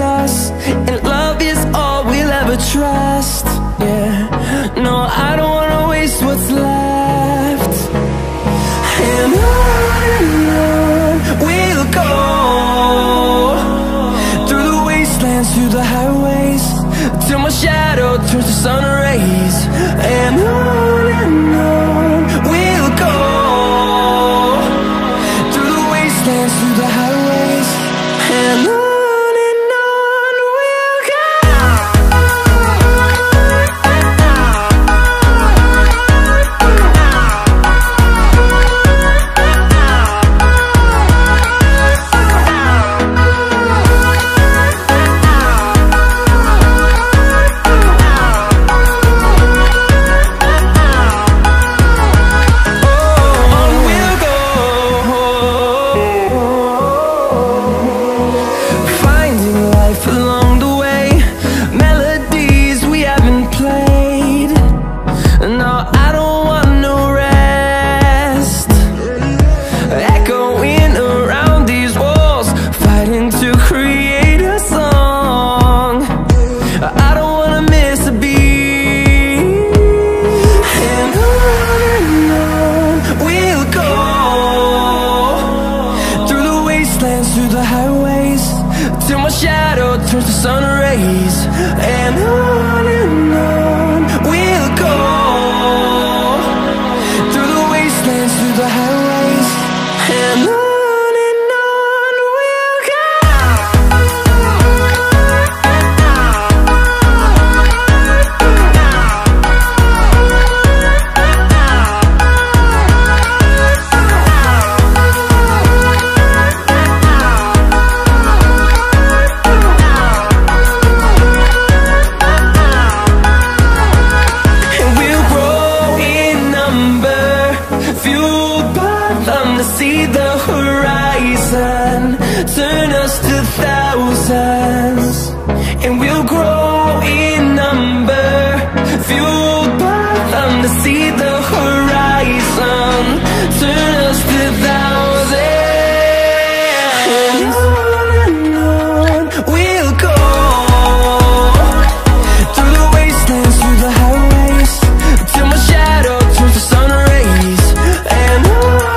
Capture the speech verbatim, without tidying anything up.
us, and love is all we'll ever trust. Yeah, no, I don't wanna waste what's left. And on and on we'll go, through the wastelands, through the highways, till my shadow turns to sun rays. And on and on we'll go, through the wastelands, through the highways, and on. Through the highways, till my shadow turns to sun rays. And on and on we'll go, through the wastelands, through the highways, and on. See the horizon turn us to thousands, and we'll grow in number, fueled by them. To see the horizon turn us to thousands, and on and on we'll go, through the wastelands, through the highways, till my shadow turns to sun rays. And on